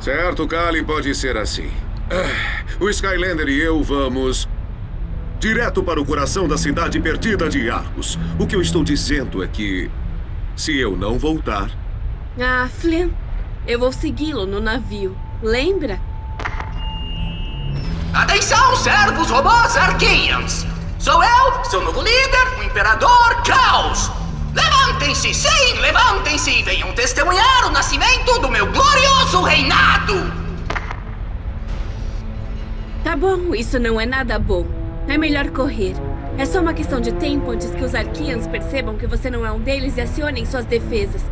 Certo, Kali, pode ser assim. O Skylander e eu vamos direto para o coração da cidade perdida de Arkus. O que eu estou dizendo é que, se eu não voltar... Ah, Flynn, eu vou segui-lo no navio. Lembra? Atenção, servos robôs Arkeyans! Sou eu, seu novo líder, o Imperador Caos! Levantem-se, sim, levantem-se e venham testemunhar o nascimento do meu glorioso reinado! Tá bom, isso não é nada bom. É melhor correr. É só uma questão de tempo antes que os Arkeyans percebam que você não é um deles e acionem suas defesas.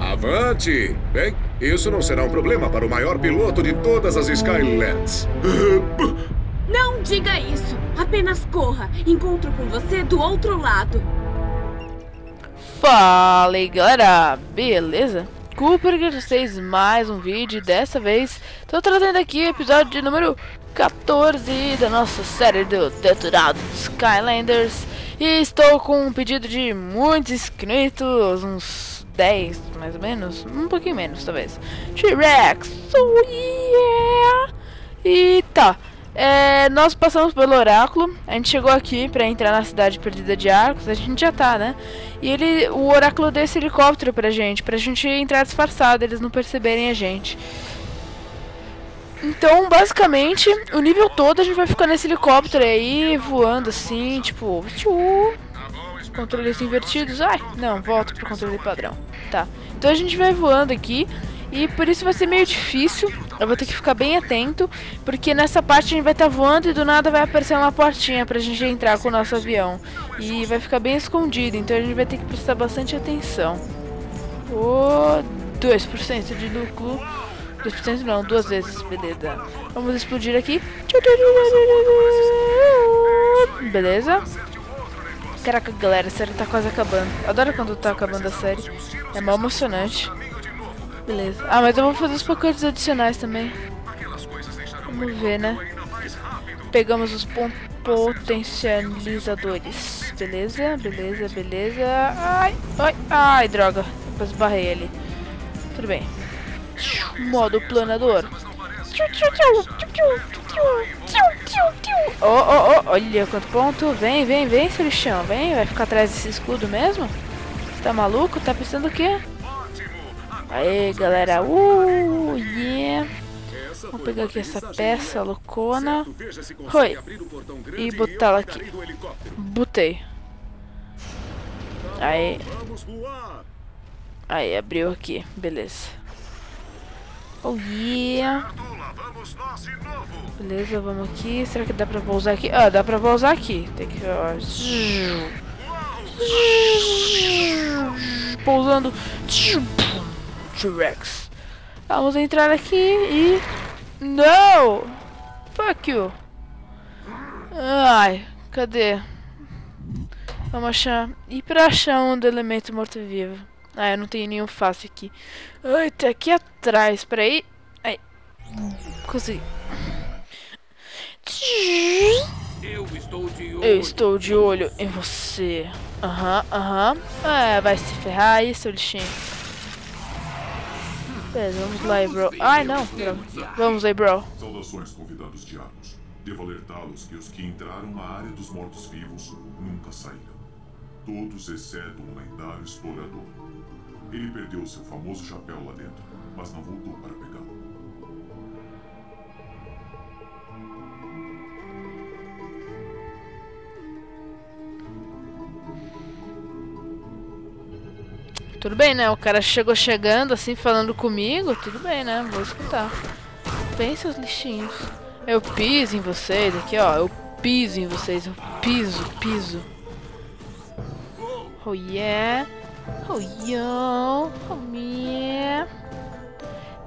Avante! Bem, isso não será um problema para o maior piloto de todas as Skylands. Não diga isso! Apenas corra! Encontro com você do outro lado! Fala aí, galera, beleza? KooperHD, mais um vídeo. Dessa vez tô trazendo aqui o episódio de número 14 da nossa série do Deturado Skylanders. E estou com um pedido de muitos inscritos, uns 10 mais ou menos, um pouquinho menos talvez. T-Rex, oh yeah! E tá. Nós passamos pelo oráculo, a gente chegou aqui pra entrar na cidade perdida de Arkus, a gente já tá, né? E o oráculo deu esse helicóptero pra gente entrar disfarçado, eles não perceberem a gente. Então, basicamente, o nível todo a gente vai ficar nesse helicóptero aí, voando assim, tipo... Controles invertidos, ai, não, volta pro controle padrão. Tá, então a gente vai voando aqui. E por isso vai ser meio difícil, eu vou ter que ficar bem atento, porque nessa parte a gente vai estar voando e do nada vai aparecer uma portinha pra gente entrar com o nosso avião. E vai ficar bem escondido, então a gente vai ter que prestar bastante atenção. Oh, 2% de lucro, 2% não, 2 vezes, beleza. Vamos explodir aqui. Beleza. Caraca, galera, a série tá quase acabando. Adoro quando tá acabando a série, é mó emocionante. Beleza. Ah, mas eu vou fazer os pacotes adicionais também. Vamos ver, né? Pegamos os potencializadores. Beleza, beleza, beleza. Ai, ai, ai, droga. Depois barrei ali. Tudo bem. Modo planador. Oh, oh, oh, olha quanto ponto. Vem, vem, vem, seu lixão. Vem, vai ficar atrás desse escudo mesmo? Você tá maluco? Tá pensando o quê? Aê, galera, yeah. Vamos pegar aqui essa peça loucona. Oi. E botá-la aqui. Botei. Aí. Aí, abriu aqui, beleza. Oh yeah. Beleza, vamos aqui. Será que dá pra pousar aqui? Ah, dá pra pousar aqui. Tem que... Pousando... T-Rex. Vamos entrar aqui e... Não! Fuck you! Ai, cadê? Vamos achar... E pra achar um do elemento morto-vivo? Ah, eu não tenho nenhum fácil aqui. Ai, tá aqui atrás, peraí. Ai, consegui. Eu estou de olho em você. Aham, aham. Ah, vai se ferrar aí, seu lixinho. Beleza, vamos lá, bro. Ai, não. Vamos aí, bro. Saudações, convidados de Arkus. Devo alertá-los que os que entraram na área dos mortos-vivos nunca saíram. Todos exceto um lendário explorador. Ele perdeu seu famoso chapéu lá dentro, mas não voltou para pegá-lo. Tudo bem, né? O cara chegou chegando assim, falando comigo. Tudo bem, né? Vou escutar. Bem, seus lixinhos. Eu piso em vocês aqui, ó. Eu piso em vocês. Eu piso, piso. Oh, yeah. Oh, yeah. Oh, yeah.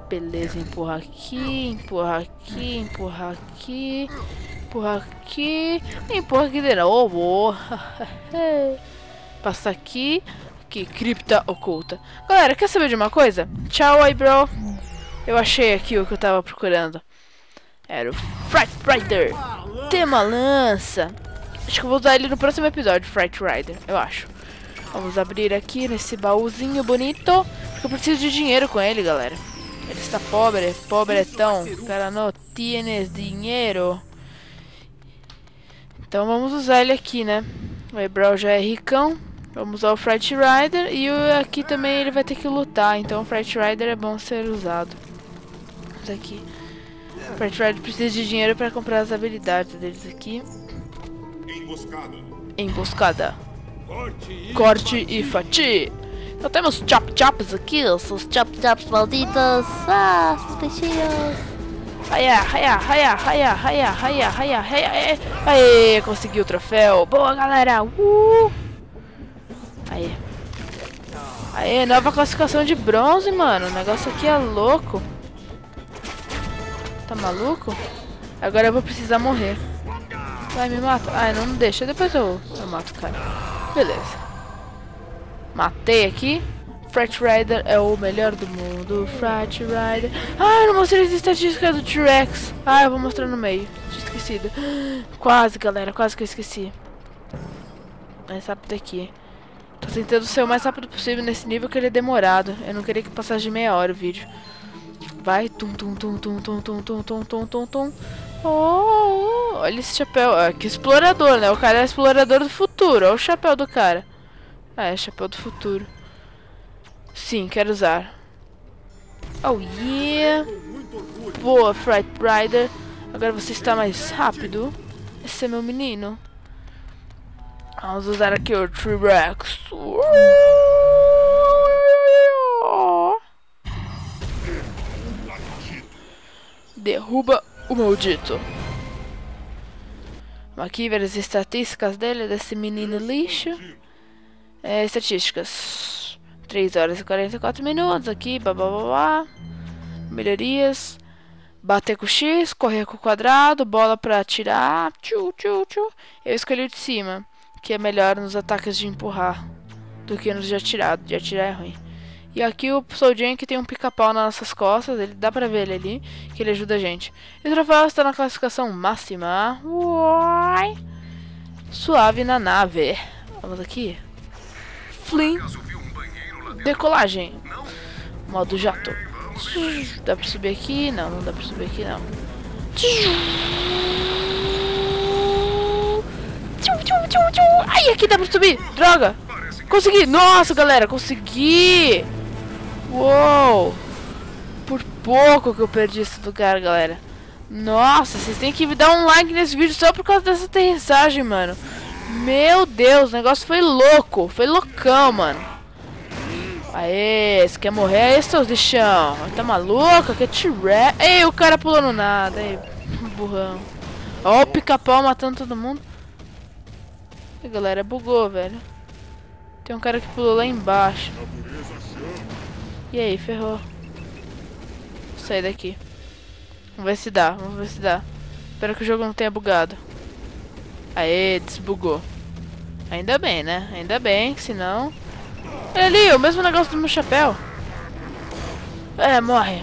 Beleza, empurra aqui, empurra aqui, empurra aqui. Empurra aqui. Empurra aqui de novo. Oh, oh. Passa aqui. Que cripta oculta. Galera, quer saber de uma coisa? Tchau aí, bro. Eu achei aqui o que eu tava procurando. Era o Fright Rider. Tem uma lança. Acho que eu vou usar ele no próximo episódio, Fright Rider, eu acho. Vamos abrir aqui nesse baúzinho bonito. Eu preciso de dinheiro com ele, galera. Ele está pobre, pobretão. O cara não tem dinheiro. Então vamos usar ele aqui, né? O Ebral já é ricão. Vamos usar o Fright Rider. E aqui também ele vai ter que lutar. Então o Fright Rider é bom ser usado. Vamos aqui. O Fright Rider precisa de dinheiro para comprar as habilidades deles aqui. Emboscada. Emboscada. Corte e fatia. Então temos chop-chops aqui. Os chop-chops malditos. Ah, os peixinhos. Aia, aia, aia, aia, aia, aia, aia, aia. Aê, consegui o troféu. Boa, galera. Aê. Aê, nova classificação de bronze, mano. O negócio aqui é louco. Tá maluco? Agora eu vou precisar morrer. Vai, me mata. Ai, não deixa. Depois eu mato o cara. Beleza. Matei aqui. Fright Rider é o melhor do mundo. Fright Rider. Ah, eu não mostrei as estatísticas do T-Rex. Ah, eu vou mostrar no meio. Tinha esquecido. Quase, galera. Quase que eu esqueci. Mais rápido aqui. Tô tentando ser o mais rápido possível nesse nível que ele é demorado. Eu não queria que passasse de meia hora o vídeo. Vai. Tum, tum, tum, tum, tum, tum, tum, tum, tum, tum, tum. Oh, olha esse chapéu. Ah, que explorador, né? O cara é explorador do futuro. Olha o chapéu do cara. Ah, é chapéu do futuro. Sim, quero usar. Oh yeah! Boa, Fright Rider. Agora você está mais rápido. Esse é meu menino. Vamos usar aqui o Tree Rex. Derruba o maldito. Vamos aqui ver as estatísticas dele, desse menino lixo. É, estatísticas. 3 horas e 44 minutos aqui, blá blá blá blá. Melhorias. Bater com o X, correr com o quadrado, bola pra atirar. Tchu, tchu, tchu. Eu escolhi o de cima, que é melhor nos ataques de empurrar do que nos de atirar. De atirar é ruim. E aqui o soldinho que tem um pica-pau nas nossas costas. Ele dá pra ver ele ali, que ele ajuda a gente. E o troféu está na classificação máxima. Uai. Suave na nave. Vamos aqui. Flynn. Decolagem. Modo jato. Dá pra subir aqui? Não, não dá pra subir aqui não. Ai, aqui dá pra subir! Droga! Consegui! Nossa, galera, consegui! Uou! Por pouco que eu perdi esse lugar, galera. Nossa, vocês têm que me dar um like nesse vídeo só por causa dessa aterrissagem, mano. Meu Deus, o negócio foi louco. Foi loucão, mano. Aê, você quer morrer aí, seus lixão? Tá maluco? Que T-Rex. Ei, o cara pulou no nada. Ei, burrão. Ó, o pica-pau matando todo mundo. E galera, bugou, velho. Tem um cara que pulou lá embaixo. E aí, ferrou. Vou sair daqui. Vamos ver se dá, vamos ver se dá. Espero que o jogo não tenha bugado. Aê, desbugou. Ainda bem, né? Ainda bem, senão... Olha ali, o mesmo negócio do meu chapéu. É, morre.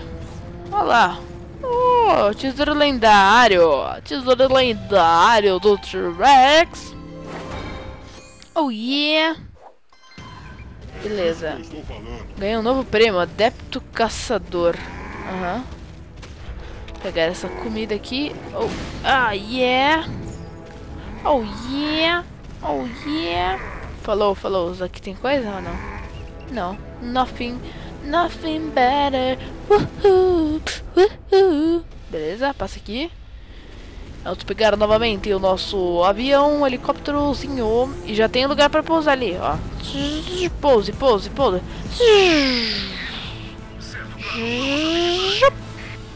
Olha lá. Oh, tesouro lendário. Tesouro lendário do T-Rex. Oh, yeah. Beleza. Ganhei um novo prêmio. Adepto Caçador. Aham. Uhum. Pegar essa comida aqui. Oh, ah, yeah. Oh, yeah. Oh, yeah. Falou, falou. Isso aqui tem coisa ou não? Não, nothing, nothing better. Uhul, uhul. Beleza, passa aqui. Vamos pegar novamente o nosso avião, um helicópterozinho. E já tem lugar para pousar ali, ó. Pouse, pouse, pouse.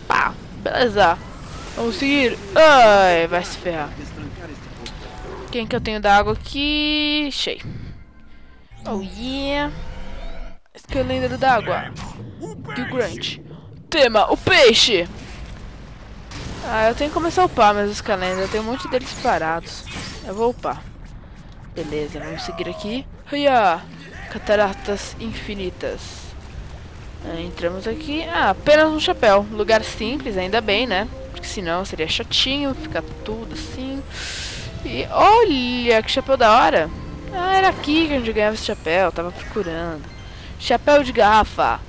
Pá, beleza. Vamos seguir. Ai, vai se ferrar. Quem que eu tenho da água aqui? Cheio. Oh yeah. Esse que é o lendário da água. Gill Grunt. Tema, o peixe. Ah, eu tenho que começar a upar meus calendários. Eu tenho um monte deles parados. Eu vou upar. Beleza, vamos seguir aqui. Hiya! Cataratas infinitas. Entramos aqui. Ah, apenas um chapéu. Lugar simples, ainda bem, né? porque senão seria chatinho, ficar tudo assim. E olha, que chapéu da hora. Ah, era aqui que a gente ganhava esse chapéu, tava procurando. Chapéu de garrafa.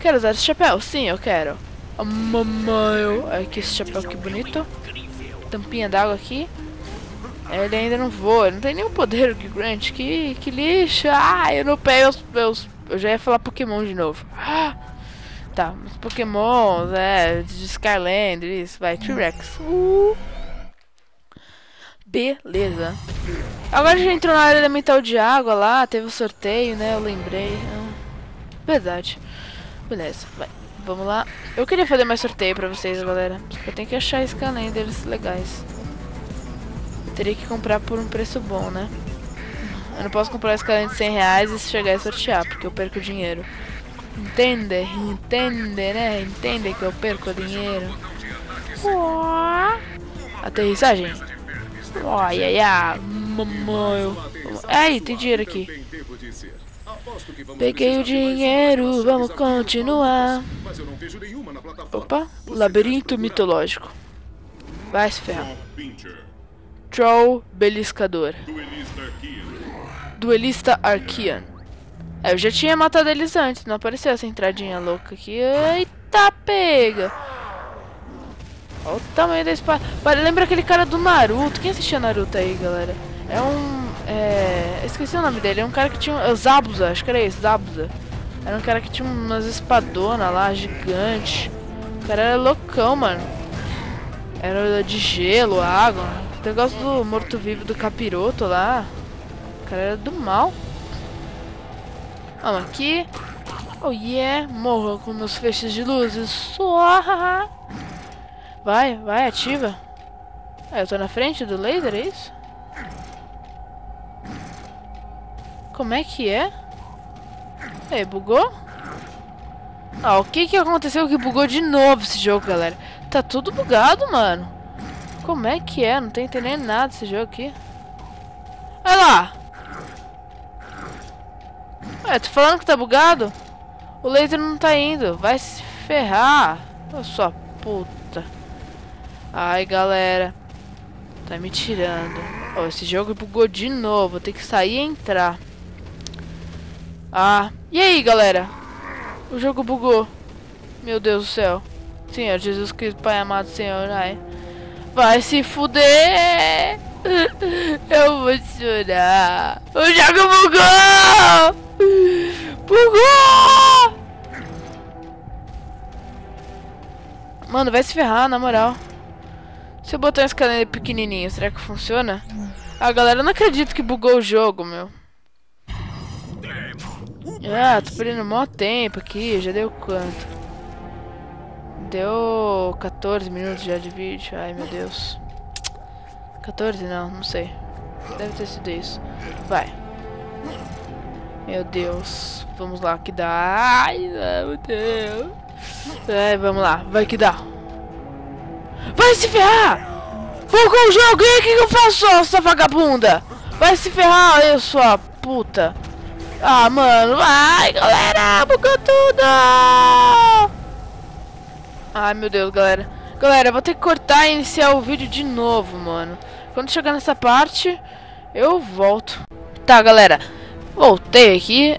Quero usar esse chapéu? Sim, eu quero. Oh, mamãe, olha que esse chapéu que bonito. Tampinha d'água aqui. Ele ainda não voa, ele não tem nenhum poder, o Gill Grunt, que lixo. Ah, eu não pego os meus... Eu já ia falar Pokémon de novo. Ah, tá, os Pokémon, é, de Skylander, isso, vai, T-Rex. Beleza. Agora a gente entrou na área elemental de água lá, teve o sorteio, né, eu lembrei. Verdade. Beleza, vai, vamos lá. Eu queria fazer mais sorteio pra vocês, galera. Eu tenho que achar Skylanders legais. Teria que comprar por um preço bom, né? Eu não posso comprar esse cara de R$100 e chegar e sortear, porque eu perco dinheiro. Entende? Entende, né? Entende que eu perco dinheiro. Uá. Aterrissagem. Ai, ai, ai. Mamãe. Ai, tem dinheiro aqui. Peguei o dinheiro, vamos continuar. Opa, labirinto mitológico. Vai se ferrar. Troll beliscador. Duelista Arkeyans. É, eu já tinha matado eles antes, não apareceu essa entradinha louca aqui. Eita, pega! Olha o tamanho da espada. Lembra aquele cara do Naruto? Quem assistia Naruto aí, galera? É um... esqueci o nome dele. É um cara que tinha... Zabuza, acho que era esse, Zabuza. Era um cara que tinha umas espadonas lá, gigante. O cara era loucão, mano. Era de gelo, água. O negócio do morto-vivo do capiroto lá. O cara era do mal. Vamos aqui. Oh yeah. Morro com meus feixes de luzes. Só. Vai, vai, ativa. Ah, eu tô na frente do laser, é isso? Como é que é? Aí, bugou? Ah, o que que aconteceu que bugou de novo esse jogo, galera? Tá tudo bugado, mano. Como é que é? Não tô entendendo nada esse jogo aqui. Olha lá. Ué, tô falando que tá bugado? O laser não tá indo. Vai se ferrar. Ô, sua puta. Ai, galera. Tá me tirando. Ó, esse jogo bugou de novo. Vou ter que sair e entrar. Ah. E aí, galera? O jogo bugou. Meu Deus do céu. Senhor Jesus Cristo, Pai amado, Senhor. Ai. Vai se fuder. Eu vou chorar. O jogo bugou! Bugou! Mano, vai se ferrar, na moral. Se eu botar um escalante pequenininho, será que funciona? Ah, galera, eu não acredito que bugou o jogo, meu. Ah, tô perdendo mó tempo aqui. Já deu quanto? Deu 14 minutos já de vídeo. Ai, meu Deus. 14 não, não sei. Deve ter sido isso. Vai. Meu Deus. Vamos lá, que dá. Ai, meu Deus. Ai, vamos lá. Vai que dá. Vai se ferrar! Bugou o jogo! E o que eu faço, essa vagabunda? Vai se ferrar, eu sua puta. Ah, mano. Vai, galera. Bugou tudo. Ai, meu Deus, galera. Galera, eu vou ter que cortar e iniciar o vídeo de novo, mano. Quando chegar nessa parte, eu volto. Tá, galera. Voltei aqui.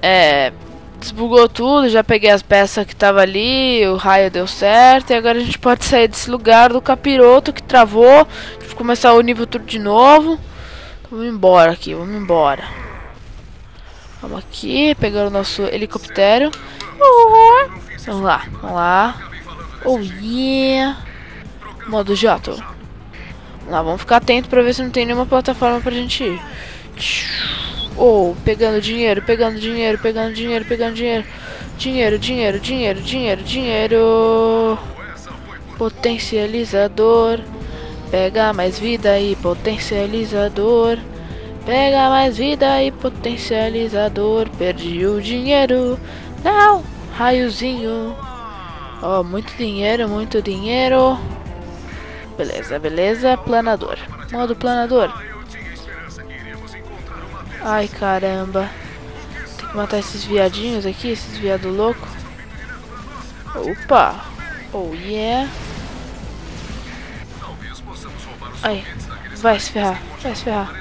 Desbugou tudo. Já peguei as peças que tava ali. O raio deu certo. E agora a gente pode sair desse lugar do capiroto que travou. Vou começar o nível tudo de novo. Então, vamos embora aqui. Vamos embora. Vamos aqui. Pegar o nosso helicóptero. Vamos lá. Vamos lá. Oh, yeah. Modo jato. Vamos lá, vamos ficar atento pra ver se não tem nenhuma plataforma pra gente ir. Oh, pegando dinheiro, pegando dinheiro, pegando dinheiro, pegando dinheiro. Dinheiro, dinheiro, dinheiro, dinheiro, dinheiro. Potencializador. Pega mais vida e potencializador. Pega mais vida e potencializador. Perdi o dinheiro. Não, raiozinho. Ó, muito dinheiro, muito dinheiro. Beleza, beleza. Planador. Modo planador. Ai, caramba. Tem que matar esses viadinhos aqui, esses viado louco. Opa. Oh, yeah. Ai, vai se ferrar, vai se ferrar.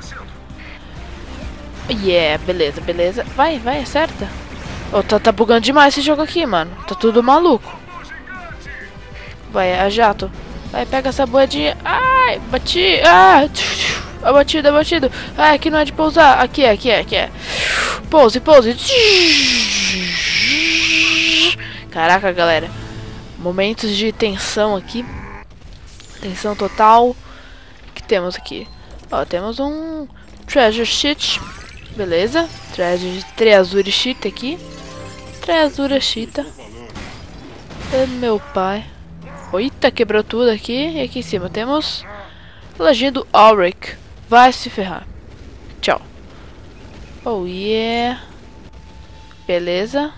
Yeah, beleza, beleza. Vai, vai, acerta. Oh, tá bugando demais esse jogo aqui, mano. Tá tudo maluco. Vai, a jato. Vai, pega essa moedinha. Ai, bati. Ah, abatido, abatido. Ai, aqui não é de pousar. Aqui é, aqui é, aqui é. Pouse, pouse. Caraca, galera. Momentos de tensão aqui. Tensão total. O que temos aqui? Ó, temos um treasure sheet. Beleza. Treasure sheet aqui. Treasure sheet. Meu pai. Oita, quebrou tudo aqui. E aqui em cima temos lojinha do Auric. Vai se ferrar. Tchau. Oh yeah. Beleza.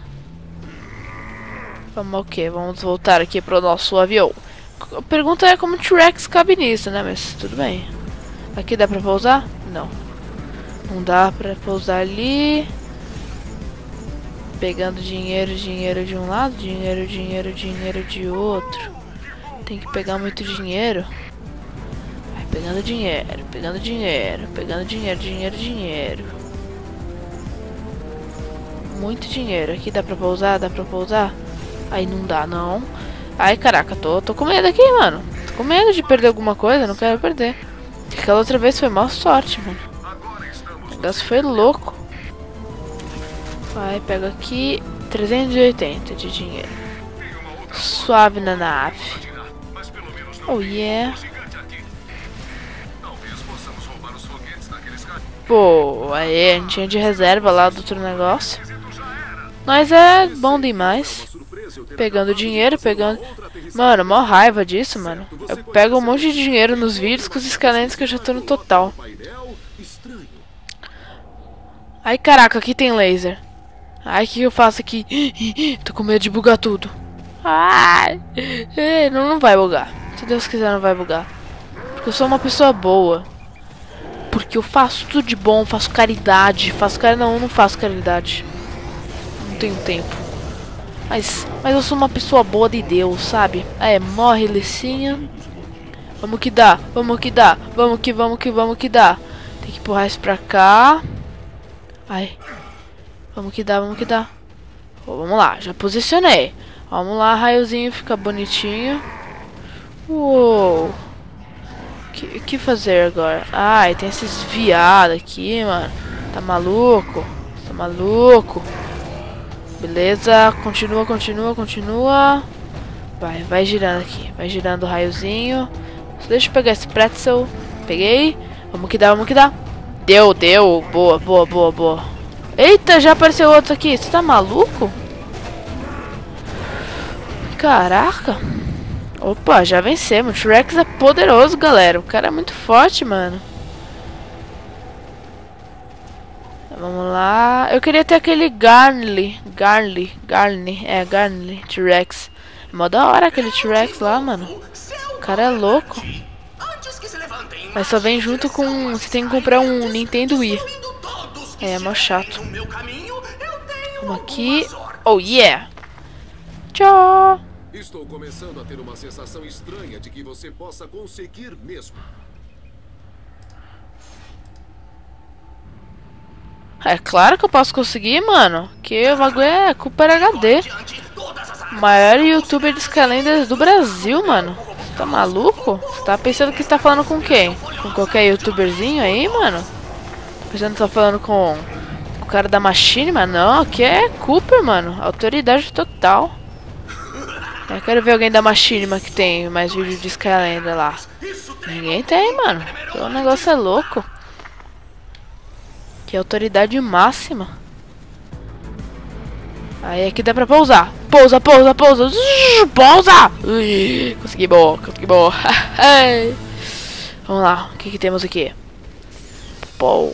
Vamos o quê? Vamos voltar aqui pro nosso avião. A pergunta é como o T-Rex cabe nisso, né? Mas tudo bem. Aqui dá pra pousar? Não. Não dá pra pousar ali. Pegando dinheiro, dinheiro de um lado. Dinheiro, dinheiro, dinheiro de outro. Tem que pegar muito dinheiro. Vai pegando dinheiro, pegando dinheiro. Pegando dinheiro, dinheiro, dinheiro. Muito dinheiro. Aqui dá pra pousar, dá pra pousar. Aí não dá, não. Ai, caraca, tô com medo aqui, mano. Tô com medo de perder alguma coisa, não quero perder. Aquela outra vez foi má sorte, mano. O negócio foi louco. Vai, pega aqui 380 de dinheiro. Suave na nave. Oh yeah. Pô, aí a gente tinha de reserva lá do outro negócio. Mas é bom demais. Pegando dinheiro, pegando... Mano, mó raiva disso, mano. Eu pego um monte de dinheiro nos vídeos com os escalentes que eu já tô no total. Ai, caraca, aqui tem laser. Ai, o que eu faço aqui? Tô com medo de bugar tudo. Ai, não vai bugar. Se Deus quiser, não vai bugar. Porque eu sou uma pessoa boa. Porque eu faço tudo de bom, faço caridade. Faço caridade, não faço caridade. Não tenho tempo. Mas eu sou uma pessoa boa de Deus, sabe? É, morre, Licinha. Vamos que dá, vamos que dá. Vamos que dá. Tem que empurrar isso pra cá. Ai. Vamos que dá, vamos que dá. Oh, vamos lá, já posicionei. Vamos lá, raiozinho, fica bonitinho. Uou. Que fazer agora? Ai, tem esses viados aqui, mano. Tá maluco? Tá maluco? Beleza, continua, continua, continua. Vai, vai girando aqui. Vai girando o raiozinho. Só deixa eu pegar esse pretzel. Peguei. Vamos que dá, vamos que dá. Deu, deu. Boa, boa, boa, boa. Eita, já apareceu outro aqui. Você tá maluco? Caraca. Opa, já vencemos. O T-Rex é poderoso, galera. O cara é muito forte, mano. Vamos lá. Eu queria ter aquele Garnley. Garnley. T-Rex. É mó da hora aquele T-Rex lá, mano. O cara é louco. Mas só vem junto com... Você tem que comprar um Nintendo Wii. É mó chato. Vamos aqui. Oh, yeah. Tchau. Estou começando a ter uma sensação estranha de que você possa conseguir mesmo. É claro que eu posso conseguir, mano. Que o bagulho é KooperHD. Maior youtuber de Skylanders do Brasil, mano. Você tá maluco? Você tá pensando que você tá falando com quem? Com qualquer youtuberzinho aí, mano? Tá pensando que você tá falando com o cara da Machinima? Não, aqui é Kooper, mano. Autoridade total. Eu quero ver alguém da Machinima que tem mais vídeo de Skylander lá. Ninguém tem, mano. O negócio é louco. Que é autoridade máxima. Aí aqui dá pra pousar. Pousa, pousa, pousa. Pousa! Ui, consegui boa, consegui boa. Vamos lá, o que que temos aqui? Ponte.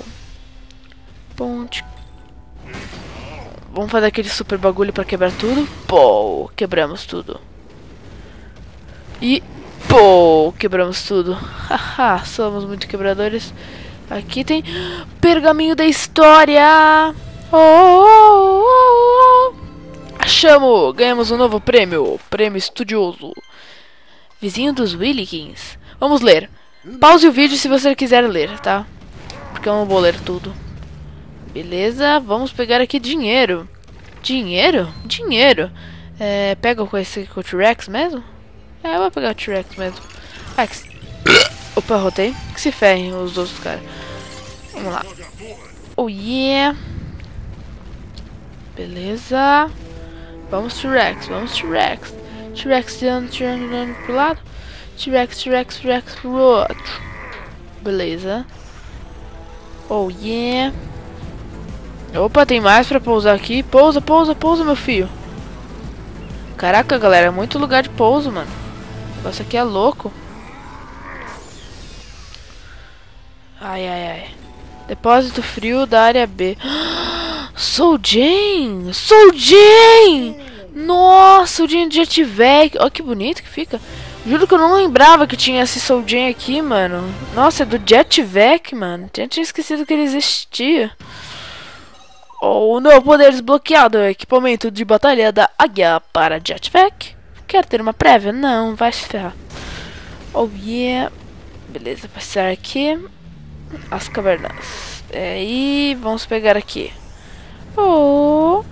Vamos fazer aquele super bagulho pra quebrar tudo. Pou, quebramos tudo. E pou, quebramos tudo. Haha, somos muito quebradores. Aqui tem pergaminho da história. Oh, oh, oh, oh. Achamos! Ganhamos um novo prêmio. Prêmio estudioso. Vizinho dos Willikins. Vamos ler. Pause o vídeo se você quiser ler, tá? Porque eu não vou ler tudo. Beleza, vamos pegar aqui dinheiro. Dinheiro? Dinheiro. É, pega com esse com o T-Rex mesmo? É, eu vou pegar o T-Rex mesmo. Ah, que se... Opa, rotei. Que se ferrem os outros caras. Vamos lá. Oh yeah. Beleza. Vamos T-Rex, vamos T-Rex. T-Rex tirando pro lado. T-Rex, T-Rex, T-Rex pro outro. Beleza. Oh yeah. Opa, tem mais pra pousar aqui. Pousa, pousa, pousa, meu filho. Caraca, galera, é muito lugar de pouso, mano. O negócio aqui é louco. Ai, ai, ai. Depósito frio da área B. Sou Jane! Sou Jane! Nossa, o Jane de JetVac. Olha que bonito que fica. Juro que eu não lembrava que tinha esse Soul Jane aqui, mano. Nossa, é do JetVac, mano. Eu tinha esquecido que ele existia. O novo poder desbloqueado é equipamento de batalha da Águia para JetVac. Quer ter uma prévia? Não, vai se ferrar. Oh yeah. Beleza, passar aqui. As cavernas. E vamos pegar aqui. Oh.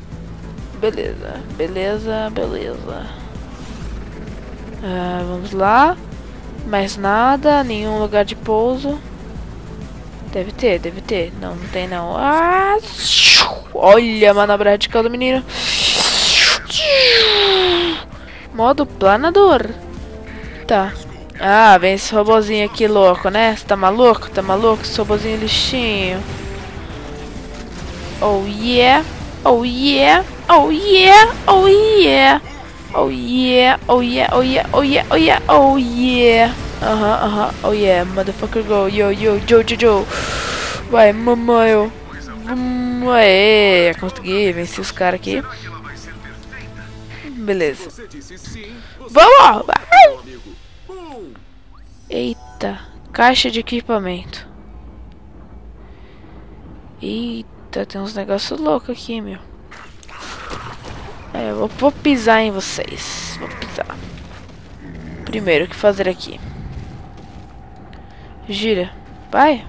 Beleza, beleza, beleza. Vamos lá. Mais nada, nenhum lugar de pouso. Deve ter, deve ter. Não, não tem não. Ah, olha a manobra radical do menino. Modo planador. Tá. Ah, vem esse robozinho aqui louco, né? Você tá maluco? Tá maluco? Esse robozinho lixinho. Oh yeah. Oh yeah. Oh yeah. Oh yeah. Oh yeah. Oh yeah. Oh yeah. Oh yeah. Oh yeah. Oh yeah. Aham, aham, oh yeah, motherfucker go, yo, yo, yo, yo, yo. Vai, mamãe, eu. Aê, consegui, venci os caras aqui. Beleza. Vamos! Eita, caixa de equipamento. Eita, tem uns negócios loucos aqui, meu. É, eu vou pisar em vocês. Vou pisar. Primeiro, o que fazer aqui? Gira. Vai.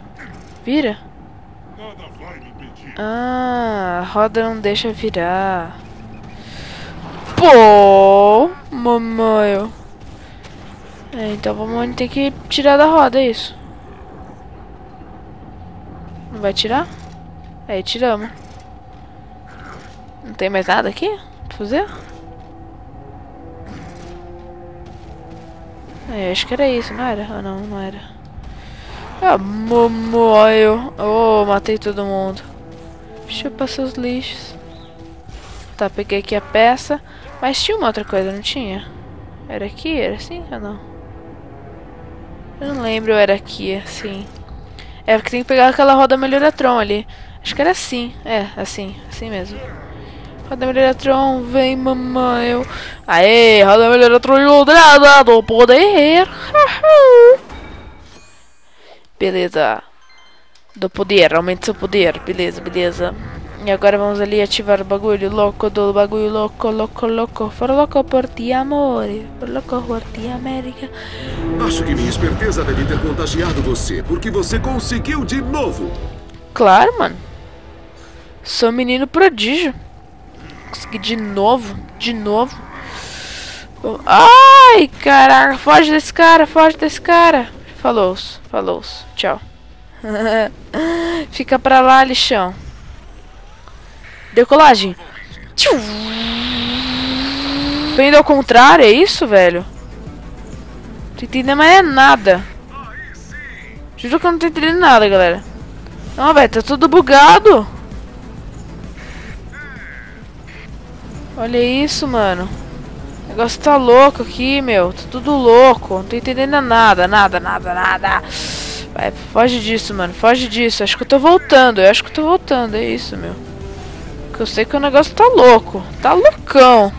Vira. Ah, a roda não deixa virar. Pô, mamãe. É, então vamos ter que tirar da roda, é isso. Não vai tirar? Aí tiramos. Não tem mais nada aqui pra fazer? É, acho que era isso, não era? Ah, não, não era. Ah, mamãe. Oh, matei todo mundo. Deixa eu passar os lixos. Tá, peguei aqui a peça. Mas tinha uma outra coisa, não tinha? Era aqui? Era assim ou não? Eu não lembro, era aqui, assim. É, porque tem que pegar aquela roda melhoratron ali. Acho que era assim. É, assim. Assim mesmo. Roda melhoratron, vem mamãe. Aê, roda melhoratron ilustrada do poder. Beleza. Do poder, aumenta seu poder. Beleza, beleza. E agora vamos ali ativar o bagulho louco do bagulho louco, louco, louco. For louco por ti, amore. For louco por ti, América. Acho que minha esperteza deve ter contagiado você, porque você conseguiu de novo. Claro, mano. Sou um menino prodígio. Consegui de novo, de novo. Ai, caraca. Foge desse cara, foge desse cara. Falou-se, falou-se, tchau. Fica pra lá, lixão. Decolagem. Tchum. Tô indo ao contrário, é isso, velho? Não tô entendendo mais nada. Juro que eu não tô entendendo nada, galera. Não, velho, tá tudo bugado. Olha isso, mano. O negócio tá louco aqui, meu. Tá tudo louco. Não tô entendendo nada, nada, nada, nada. Vai, foge disso, mano. Foge disso. Acho que eu tô voltando. Eu acho que eu tô voltando. É isso, meu. Porque eu sei que o negócio tá louco. Tá loucão.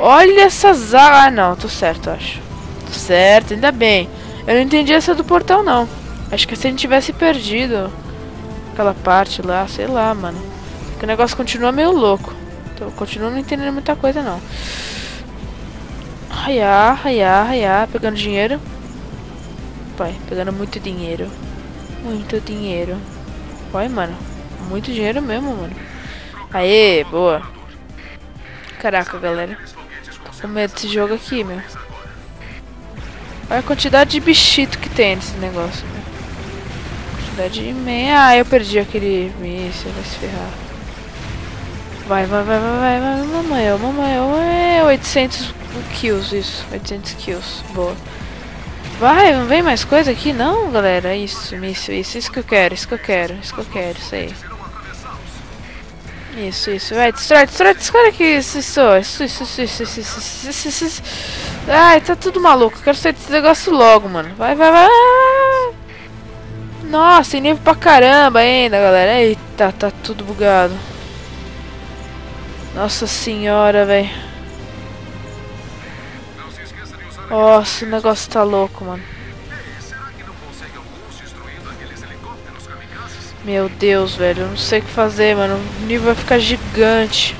Olha essas... Ah, não. Tô certo, acho. Tô certo. Ainda bem. Eu não entendi essa do portal, não. Acho que se a gente tivesse perdido aquela parte lá, sei lá, mano. Porque o negócio continua meio louco. Então eu continuo não entendendo muita coisa, não. Raiar, raiar, raiar. Pegando dinheiro. pai. Pegando muito dinheiro. Muito dinheiro. Olha, mano. Muito dinheiro mesmo, mano. Aê, boa. Caraca, galera. Tô com medo desse jogo aqui, meu. Olha a quantidade de bichito que tem nesse negócio, meu. Quantidade imensa. Ah, eu perdi aquele... Isso, vai se ferrar. Vai. Mamãe. 800 kills, isso. 800 kills. Boa. Vai, não vem mais coisa aqui não, galera. Isso que eu quero, isso aí. Isso, vai, destrói esse cara aqui, isso. Ai, tá tudo maluco, eu quero sair desse negócio logo, mano. Vai. Nossa, tem nível pra caramba ainda, galera. Eita, tá tudo bugado. Nossa senhora, velho. Nossa, o negócio tá louco, mano. Meu Deus, velho. Eu não sei o que fazer, mano. O nível vai ficar gigante.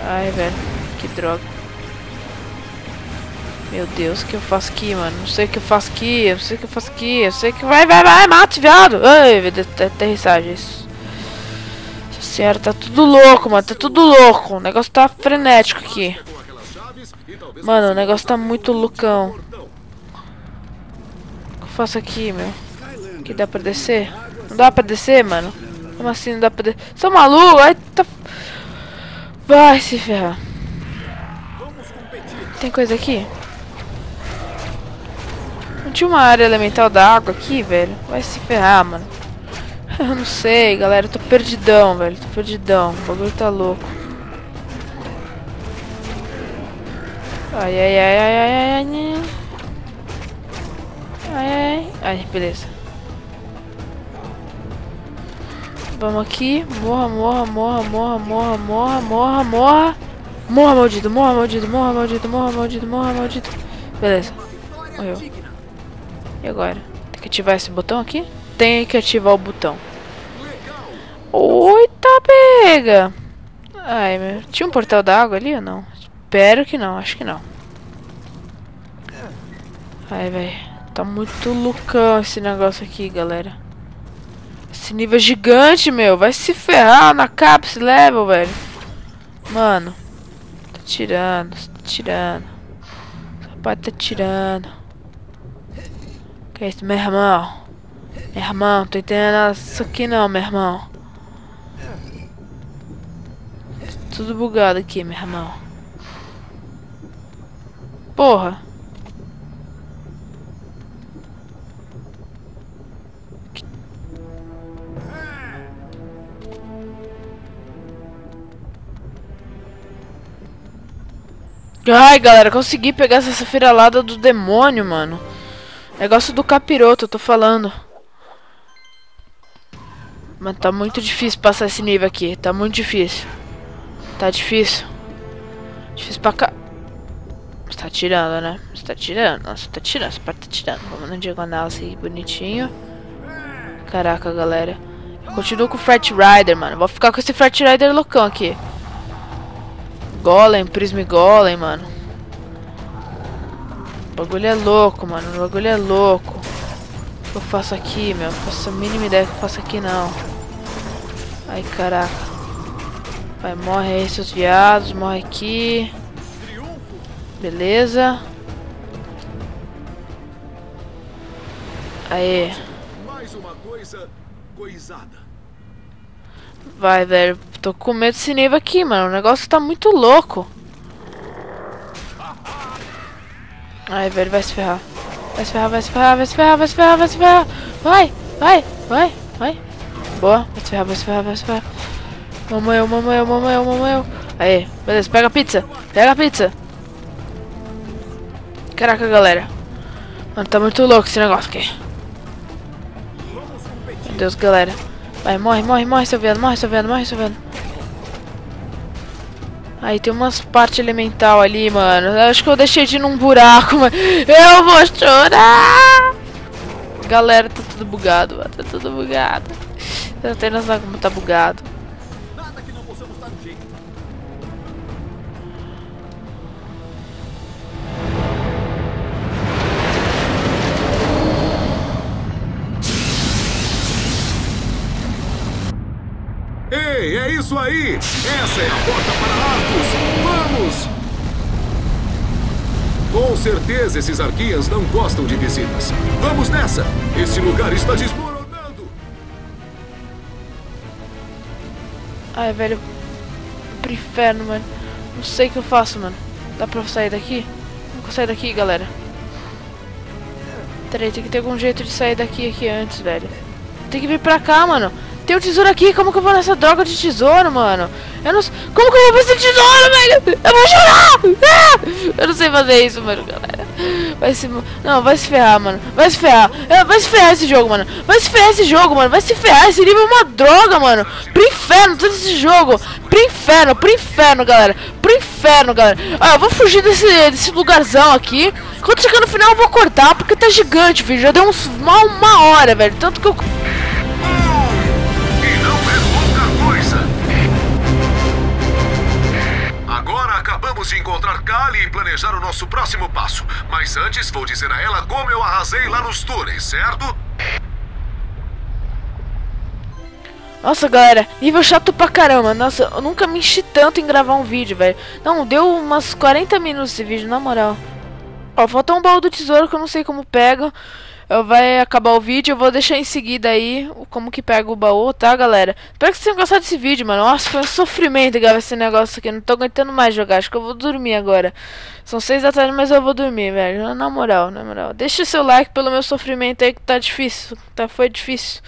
Ai, velho. Que droga. Meu Deus, o que eu faço aqui, mano? Eu sei que Vai. Mate, viado. Ai, velho. Aterrissagem, isso. Nossa senhora, tá tudo louco, mano. Tá tudo louco. O negócio tá frenético aqui. Mano, o negócio tá muito loucão. O que eu faço aqui, meu? Que dá pra descer? Não dá pra descer, mano? Como assim não dá pra descer? Sou maluco? Ai, tá... Vai se ferrar. Tem coisa aqui? Não tinha uma área elemental da água aqui, velho? Vai se ferrar, mano. Eu não sei, galera. Eu tô perdidão, velho. O bagulho tá louco. Ai, beleza. Vamos aqui. Morra. Morra, maldito. Beleza. Morreu. E agora? Tem que ativar esse botão aqui? Tem que ativar o botão. Oita, pega! Ai, meu. Tinha um portal da água ali ou não? Espero que não, acho que não. Ai, velho. Tá muito loucão esse negócio aqui, galera. Esse nível é gigante, meu. Vai se ferrar na capa esse level, velho. Mano. Tá tirando. O rapaz tá tirando. Que é isso, meu irmão? Não tô entendendo isso aqui não, meu irmão. Tá tudo bugado aqui, meu irmão. Porra. Ai, galera, consegui pegar essa safiralada do demônio, mano. Negócio do capiroto, eu tô falando. Mas tá muito difícil passar esse nível aqui. Tá muito difícil. Tá difícil. Difícil pra cá. Você tá tirando, né? Você tá tirando. Essa parte tá tirando. Vamos na diagonal assim, bonitinho. Caraca, galera. Eu continuo com o Fright Rider, mano. Vou ficar com esse Fright Rider loucão aqui. Golem, Prism Golem, mano. O bagulho é louco, mano. O que eu faço aqui, meu? Eu faço a mínima ideia do que eu faço aqui, não. Ai, caraca. Vai, morre aí, seus viados. Morre aqui. Beleza. Aê. Mais uma coisa coisada. Vai, velho. Tô com medo desse nível aqui, mano. O negócio tá muito louco. Ai, velho. Vai se ferrar. Vai. Boa. Vai se ferrar. Mamãe. Aê. Beleza. Pega a pizza. Caraca, galera. Mano, tá muito louco esse negócio aqui. Meu Deus, galera. Vai, morre, seu viado. Aí tem umas partes elemental ali, mano. Eu acho que eu deixei de ir num buraco, mano. Eu vou chorar! Galera, tá tudo bugado, mano. Eu não tenho noção como tá bugado. isso aí! Essa é a porta para Arkus! Vamos! Com certeza esses Arkeyans não gostam de visitas. Vamos nessa! Esse lugar está desmoronando! Ai, velho. Pro inferno, mano. Não sei o que eu faço, mano. Dá pra eu sair daqui? Não consigo sair daqui, galera. Peraí, tem que ter algum jeito de sair daqui antes, velho. Tem que vir pra cá, mano. Tem um tesouro aqui, como que eu vou nessa droga de tesouro, mano? Eu não sei. Como que eu vou ver esse tesouro, velho? Eu vou chorar! Ah! Eu não sei fazer isso, mano, galera. Vai se ferrar, mano. Vai se ferrar. Vai se ferrar esse jogo, mano. Vai se ferrar esse jogo, mano. Vai se ferrar. Esse nível é uma droga, mano. Pro inferno, todo esse jogo. Pro inferno, galera. Pro inferno, galera. Ah, eu vou fugir desse lugarzão aqui. Quando chegar no final eu vou cortar, porque tá gigante, filho. Já deu uns mal uma hora, velho. Tanto que eu... Agora acabamos de encontrar Kali e planejar o nosso próximo passo. Mas antes vou dizer a ela como eu arrasei lá nos túneis, certo? Nossa, galera, nível chato pra caramba. Nossa, eu nunca me enchi tanto em gravar um vídeo, velho. Não, deu umas 40 minutos esse vídeo, na moral. Ó, faltou um baú do tesouro que eu não sei como pega. Vai acabar o vídeo, eu vou deixar em seguida aí como que pega o baú, tá, galera? Espero que vocês tenham gostado desse vídeo, mano. Nossa, foi um sofrimento gravar esse negócio aqui. Não tô aguentando mais jogar, acho que eu vou dormir agora. São 6 da tarde, mas eu vou dormir, velho. Na moral, na moral. Deixa seu like pelo meu sofrimento aí, que tá difícil. Foi difícil.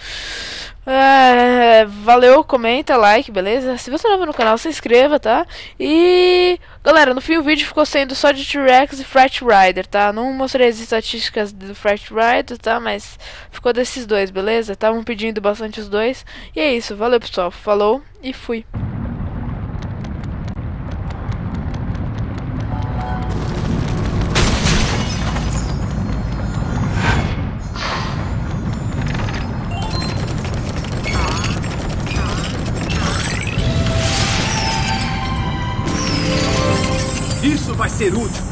É, valeu, comenta, like, beleza? Se você é novo no canal, se inscreva, tá? E... galera, no fim o vídeo ficou sendo só de T-Rex e Fright Rider, tá? Não mostrei as estatísticas do Fright Rider, tá? Mas ficou desses dois, beleza? Estavam pedindo bastante os dois. E é isso, valeu pessoal, falou e fui. Vai ser útil.